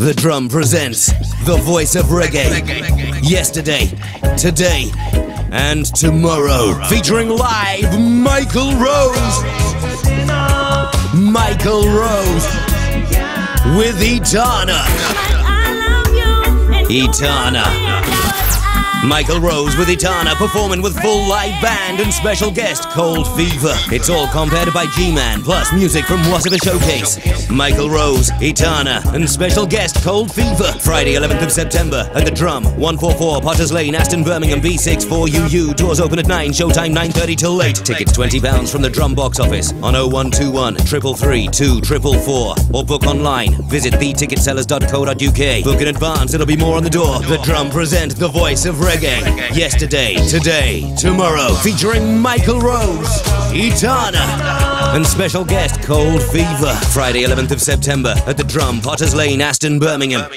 The Drum presents the voice of reggae. Yesterday, today, and tomorrow. Featuring live Michael Rose. Michael Rose with Etana. Etana. Michael Rose with Etana performing with full live band and special guest Cold Fever. It's all compared by G Man, plus music from Wasabi Showcase. Michael Rose, Etana, and special guest Cold Fever. Friday, 11th of September at The Drum, 144 Potters Lane, Aston, Birmingham, B6 4UU. Doors open at 9, showtime 9:30 till late. Tickets £20 from The Drum box office on 0121 333 2444 or book online. Visit theticketsellers.co.uk. Book in advance, it'll be more on the door. The Drum present the voice of reggae. Yesterday, today, tomorrow. Featuring Michael Rose, Etana, and special guest Cold Fever. Friday, 11th of September at The Drum, Potters Lane, Aston, Birmingham.